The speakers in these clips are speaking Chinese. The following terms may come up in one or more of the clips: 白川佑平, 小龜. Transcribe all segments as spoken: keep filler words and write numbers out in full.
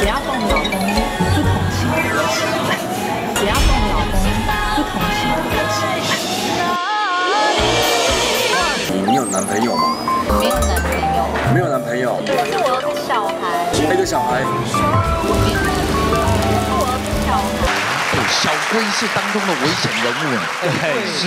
不要动老公，不同情；不要动老公，不同情。你有男朋友吗？没有男朋友。没有男朋友。可是我有个小孩。一个小孩。小龟是当中的危险人物哎，是。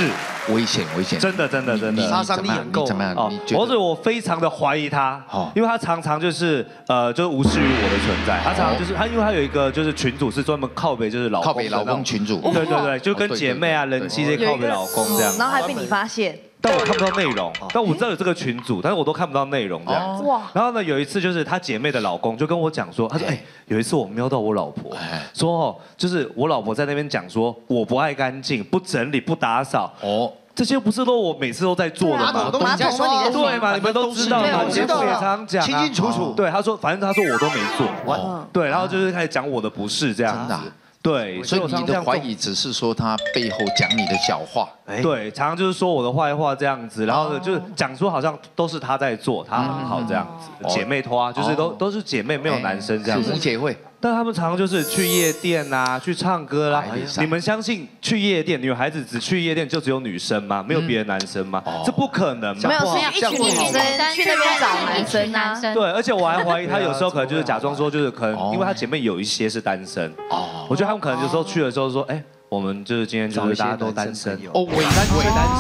危险，危险！真的，真的，真的，杀伤力很够。怎么样？或者我非常的怀疑他，因为他常常就是呃，就是无视于我的存在。他常常就是他，因为他有一个就是群组是专门靠北，就是老靠北老公群组。对对对，就跟姐妹啊、人妻这些靠北老公这样。然后还被你发现。但我看不到内容，但我知道有这个群组，但是我都看不到内容这样子。然后呢，有一次就是他姐妹的老公就跟我讲说，他说哎，有一次我瞄到我老婆，说哦，就是我老婆在那边讲说我不爱干净，不整理，不打扫。哦。 这些不是都我每次都在做的吗？对嘛，你们都知道嘛，节目也常常讲，清清楚楚。对，他说，反正他说我都没做。对，然后就是开始讲我的不是这样子。对，所以你的怀疑只是说他背后讲你的小话。对，常常就是说我的坏话这样子，然后就是讲说好像都是他在做，他很好这样子。姐妹拖啊，就是都都是姐妹，没有男生这样子。姐妹。 但他们常常就是去夜店啊，去唱歌啦。你们相信去夜店女孩子只去夜店就只有女生吗？没有别的男生吗？这不可能嘛！没有，是一群女生去那边找男生啊。对，而且我还怀疑他有时候可能就是假装说，就是可能因为他姐妹有一些是单身。哦。我觉得他们可能有时候去的时候说，哎，我们就是今天就是大家都单身。哦，伪单伪单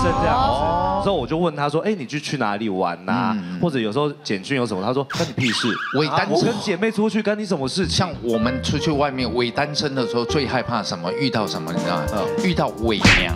身这样子。之后我就问他说，哎，你去去哪里玩呐？或者有时候简讯有什么，他说关你屁事。伪单身。我跟姐妹出去干你什么事情？ 我们出去外面伪单身的时候，最害怕什么？遇到什么？你知道吗？遇到伪娘。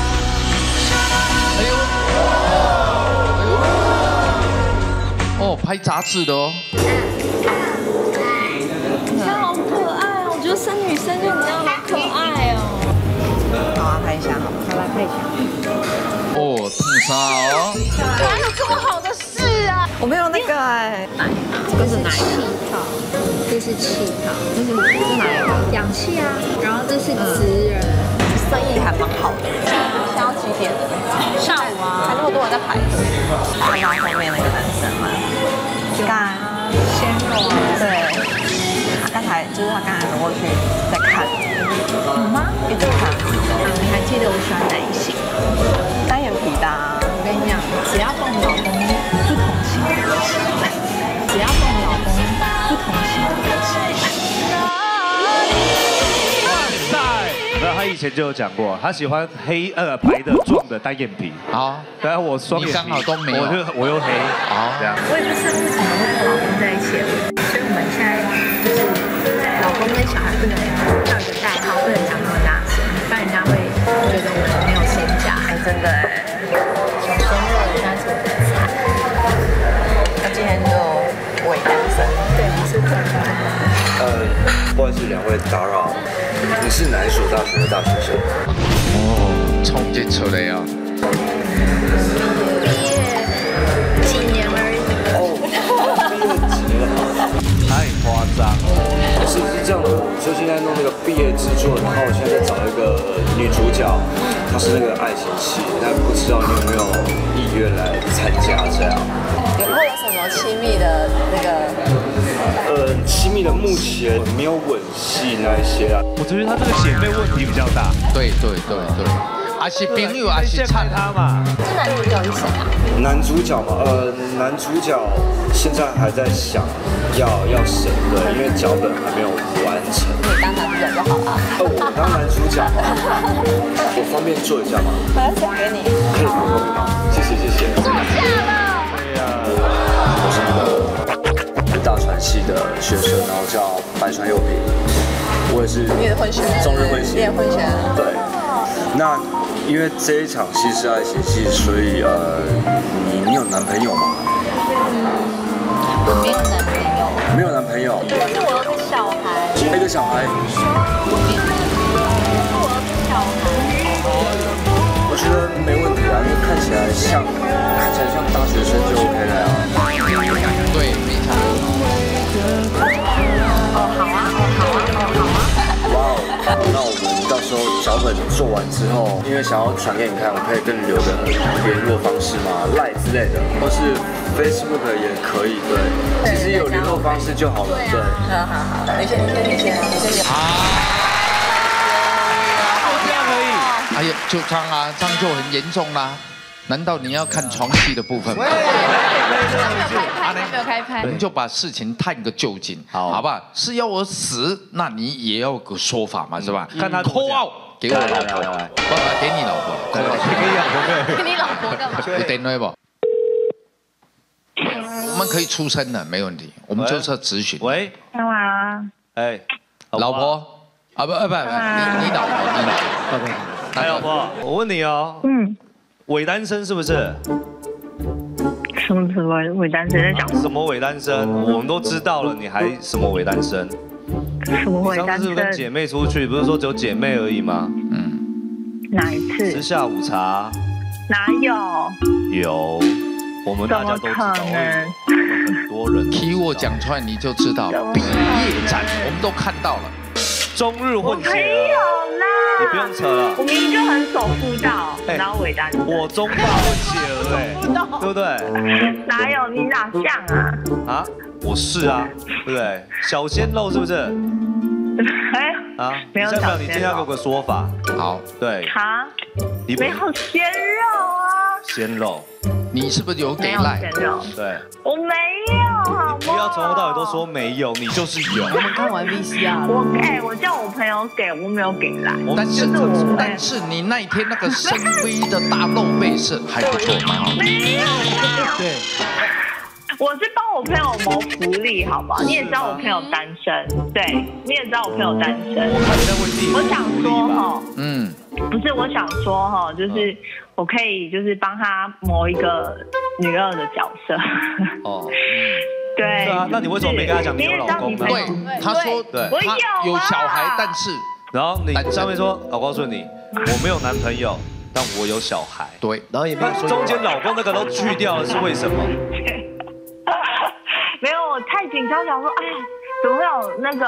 呦，哦，拍杂志的哦。她好可爱哦，我觉得生女生就你那样好可爱哦。好，拍一下，好，好来拍一下。哦，碰砂哦。哪有这么好的事啊？我没有那个哎。奶，这个是奶泡。 这是气泡，这是这是哪一个？氧气啊，然后这是职人，生意还蛮好的。下午几点？下午啊，还那么多人在排队。看到后面那个男生吗？干鲜肉啊，对。他刚才就是他刚才走过去在看，有吗？一直看。你还记得我喜欢哪一型？单眼皮的，我跟你讲，只要动老公不同型，只要动老公。 他以前就有讲过，他喜欢黑呃白的壮的单眼皮啊，然后我双眼皮，我就我又黑啊，这样。我也不知道为什么会跟老公在一起，所以我们现在就是老公跟小孩不能叫一个代号，不能讲那么大声，不然人家会觉得我们没有身价。真的哎，小鲜肉人家做的菜，他今天就伪单身，对，不是伪单身。呃，不好意思，两位打扰。 你是哪一所大学的大学生？哦，冲进出来啊！毕业几年而已。哦，毕业几年了？太夸张了！是不是这样的？就现在弄那个毕业制作，然后我现在在找一个女主角，她是那个爱情戏，但不知道你有没有意愿来参加这样？有会有什么亲密的那个？ 呃，亲密的目前没有吻戏那一些啊，我觉得她这个姐妹问题比较大。对对对对，而且朋友而且看她嘛。这男主角是谁啊？男主角嘛，呃，男主角现在还在想要要谁的，因为脚本还没有完成。你当男主角就好了。哦，我当男主角嘛，我方便坐一下吗？我要送给你。谢谢谢谢。坐下了。对呀，我是那个。 大传系的学生，然后叫白川佑平，我也是中日混血，你也混血，对。那因为这一场戏是爱情戏，所以呃，你你有男朋友吗？嗯，没有男朋友。没有男朋友。可是我有个小孩。一个小孩。可是我有个像看起来像大学生就 OK 了呀。对，没啥。哦，好啊，哦，好啊，哦，好啊。哇哦，那我们到时候脚本做完之后，因为想要传给你看，我可以跟你留个联络方式嘛，赖之类的，或是 Facebook 也可以，对，其实有联络方式就好了，对。好好好，你先，你先，你先，你先。好。 哎呀，就唱啊，唱就很严重啦、啊。难道你要看床戏的部分吗？没有开拍，我们就把事情探个究竟，好，好吧？是要我死，那你也要个说法嘛，是吧？看他扣奥，给我老婆，我给你老婆，给你老婆，给你老婆干嘛？有电话不？我们可以出声的，没问题。我们就是要咨询。喂，干嘛？哎，老婆啊不啊不，你你老婆，你老婆。 哎，老婆，我问你哦，嗯，伪单身是不是？什么什么伪单身在讲？什么伪单身？我们都知道了，你还什么伪单身？什么伪单身？上次跟姐妹出去，不是说只有姐妹而已吗？嗯。哪一次？吃下午茶。哪有？有，我们大家都知道，我们很多人。听我讲出来你就知道了，毕业展我们都看到了，中日混血。没有啦。 你不用扯了，我明明就很守妇道，然后伪单身，我中霸混血儿哎，对不对？哪有你哪像啊？啊，我是啊，对不对？小鲜肉是不是？哎，啊，没有小鲜肉，你今天要给我个说法，好，对，啊，你没有鲜肉啊，鲜肉，你是不是有给赖？鲜肉，对，我没有。 你不要从头到尾都说没有，你就是有。我们看完 V C R， 我哎，我叫我朋友给，我没有给啦。但是但是你那一天那个深 V 的大露背是还不错，蛮好。没有啦，对，我是帮我朋友谋福利，好不好？你也知道我朋友单身，对，你也知道我朋友单身。我想说哈，嗯，不是，我想说哈，就是我可以就是帮他谋一个女二的角色。哦。 对啊，那你为什么没跟他讲你有老公呢？对，他说他有小孩，但是然后你上面说，我告诉你，我没有男朋友，但我有小孩。对，然后也没有说中间老公那个都去掉了，是为什么？没有，我太紧张，想说哎，怎么会有那个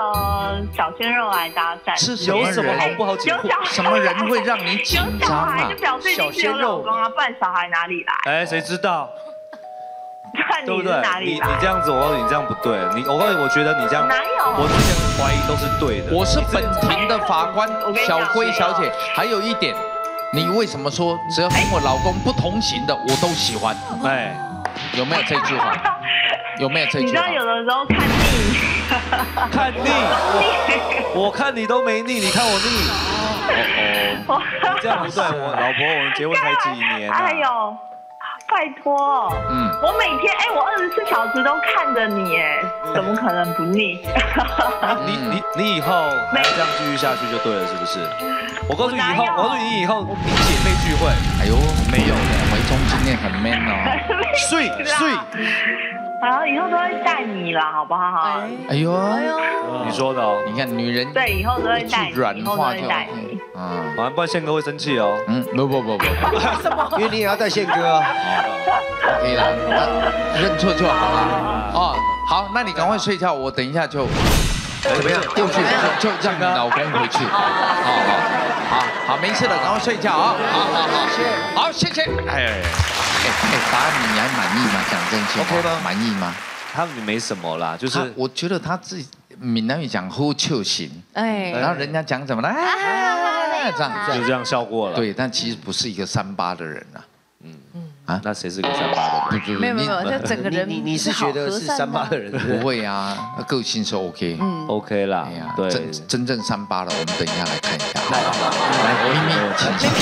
小鲜肉来搭讪？是有什么好不好紧张？什么人会让你紧张啊？小鲜肉啊，不然小孩哪里来？哎，谁知道？ 对不对？你你这样子，我告诉你这样不对。你我告诉你，我觉得你这样，我之前怀疑都是对的。我是本庭的法官小龟小姐。还有一点，你为什么说只要跟我老公不同行的，我都喜欢？哎，有没有这句话？有没有这句话？你知道有的时候看腻，看腻，我看你都没腻，你看我腻。哦哦，这样不对，我老婆，我们结婚才几年啊？哎呦。 拜托，嗯，我每天哎，我二十四小时都看着你哎，怎么可能不腻？你你你以后还要这样继续下去就对了，是不是？我告诉你以后，我告诉你以后，你姐妹聚会，哎呦，没有的，维中今天很 man 哦，睡睡，好，以后都会带你啦，好不好？哎呦，你说的哦，你看女人对，以后都会带，软化就。 啊，不然宪哥会生气哦。嗯，不不不不，因为你也要带宪哥啊。OK 啦，那认错就好了。哦，好，那你赶快睡觉，我等一下就怎么样？过去就让你老公回去。好好好，好，没事了，赶快睡觉啊。好好好，谢谢。好，谢谢。哎哎哎，答案你还满意吗？讲真心 ，OK 吗？满意吗？他们没什么啦，就是我觉得他自己闽南语讲呼求型，哎，然后人家讲什么呢？ 这样就这样笑过了。对，但其实不是一个三八的人啊。嗯啊，那谁是个三八的人？没有没有，就整个人你你是觉得是三八的人？不会啊，个性是 OK， 嗯 OK 啦。对，真真正三八的，我们等一下来看一下。来，我秘密。